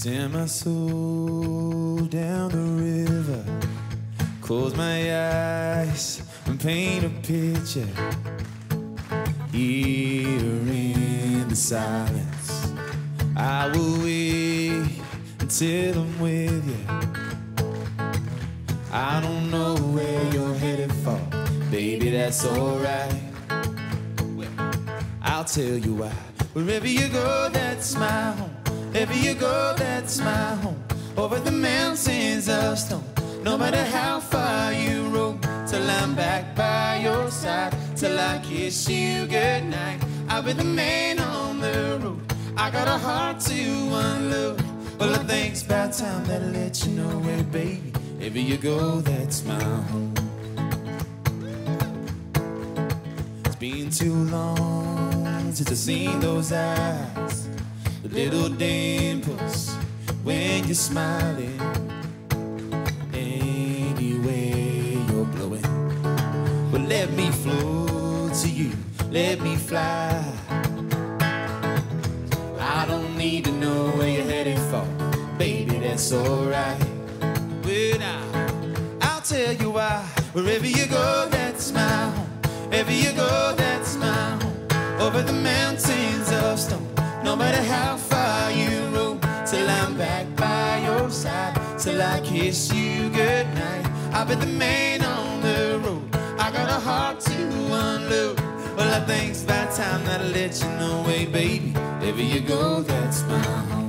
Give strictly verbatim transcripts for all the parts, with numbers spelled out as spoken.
Send my soul down the river, close my eyes and paint a picture. Here in the silence, I will wait until I'm with you. I don't know where you're headed for, baby, that's alright. I'll tell you why. Wherever you go, that's my home. Wherever you go, that's my home. Over the mountains of stone, no matter how far you roam, till I'm back by your side, till I kiss you goodnight. I'll be the man on the road. I got a heart to unload. Well, I think it's about time that I let you know, hey baby, wherever you go, that's my home. It's been too long since I've seen those eyes, the little dimples when you're smiling. Anyway, you're blowing, but well, let me float to you, let me fly. I don't need to know where you're headed for, baby, that's alright. But I, I'll tell you why. Wherever you go, that's my home. Wherever you go, that's my home. Over the mountains of stone, no matter how far you roam, till I'm back by your side, till I kiss you goodnight. I'll be the man on the road. I got a heart to unload. Well, I think it's about time that I let you know, hey baby, wherever you go, that's my home.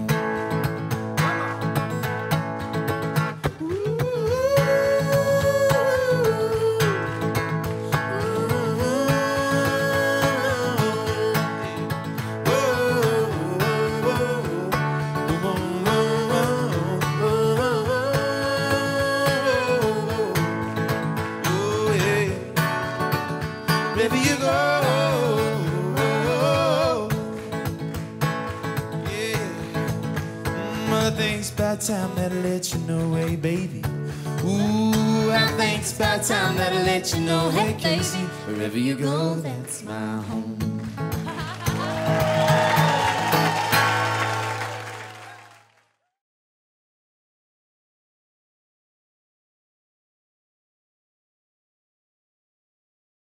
Wherever you go, yeah. Well, I think it's about time that I let you know, hey baby. Ooh, I think it's about time that I let you know, hey Casey. Wherever you go, that's my home.